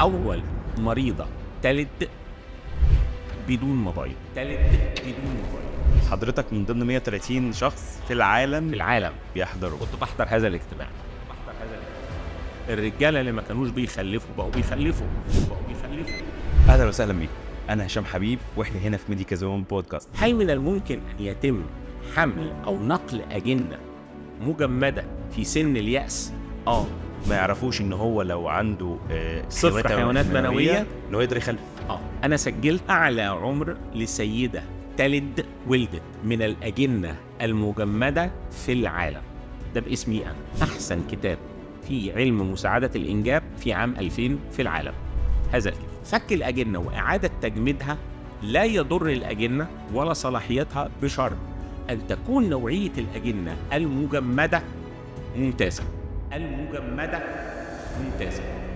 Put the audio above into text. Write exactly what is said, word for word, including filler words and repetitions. أول مريضة تلد بدون موبايل تلد بدون موبايل. حضرتك من ضمن مية وتلاتين شخص في العالم في العالم بيحضروا. كنت بحضر هذا الاجتماع. بحضر هذا الاجتماع. الرجالة اللي ما كانوش بيخلفوا بقوا بيخلفوا بقوا بيخلفوا. أهلا وسهلا بيك. أنا هشام حبيب وإحنا هنا في ميديكازون بودكاست. هل من الممكن أن يتم حمل أو نقل أجنة مجمدة في سن اليأس؟ آه. ما يعرفوش ان هو لو عنده آه صفر حيوانات منويه انه يقدر يخلف. اه انا سجلت اعلى عمر لسيده تلد ولدت من الاجنه المجمده في العالم، ده باسمي انا. احسن كتاب في علم مساعده الانجاب في عام ألفين في العالم هذا الكتاب. فك الاجنه واعاده تجميدها لا يضر الاجنه ولا صلاحيتها بشرط ان تكون نوعيه الاجنه المجمده ممتازه المجمدة ممتازة.